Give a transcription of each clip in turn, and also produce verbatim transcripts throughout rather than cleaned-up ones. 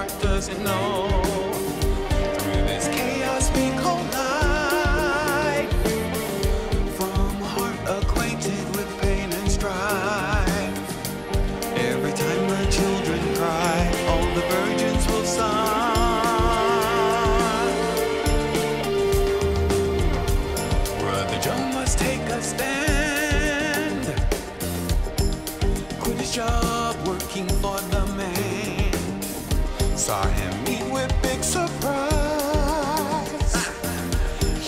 heart doesn't know. Through this chaos we call life, from heart acquainted with pain and strife. Every time the children cry, all the virgins will sigh. Brother John must take a stand, quit his job working for the man. Saw him meet with big surprise.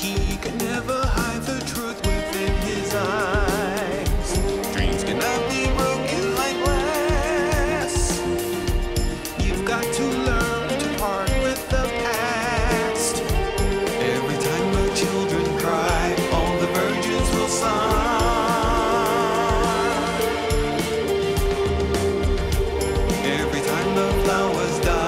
He could never hide the truth within his eyes. Dreams cannot be broken like glass. You've got to learn to part with the past. Every time the children cry, all the virgins will sigh. Every time the flowers die,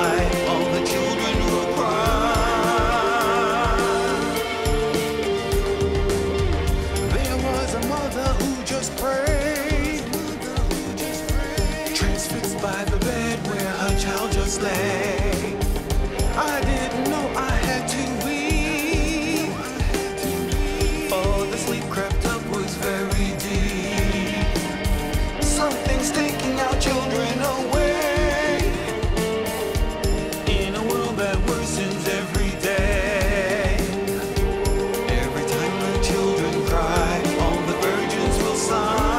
by the bed where her child just lay. I didn't know I had to weep, oh, the sleep crept up was very deep. Something's taking our children away, in a world that worsens every day. Every time the children cry, all the virgins will sigh.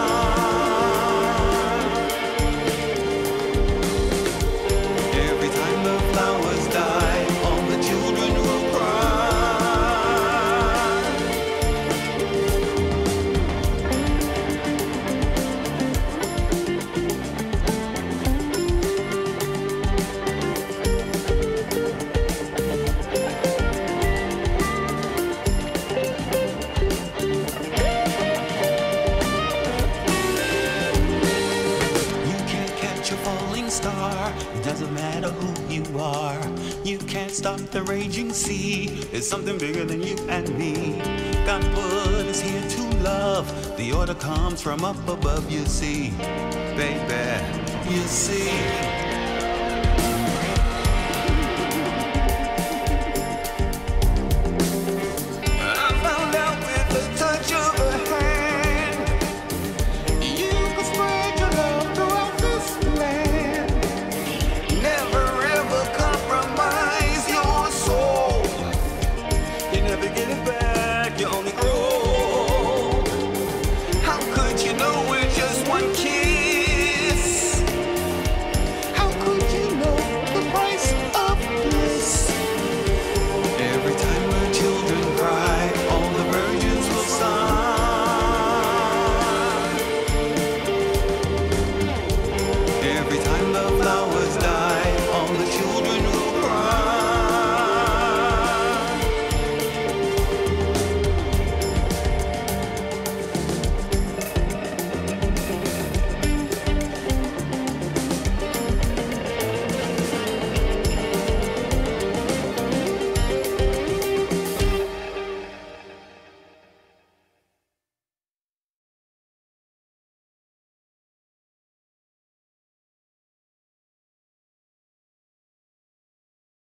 Star. It doesn't matter who you are, you can't stop the raging sea. It's something bigger than you and me. God put us here to love. The order comes from up above, you see, baby, you see.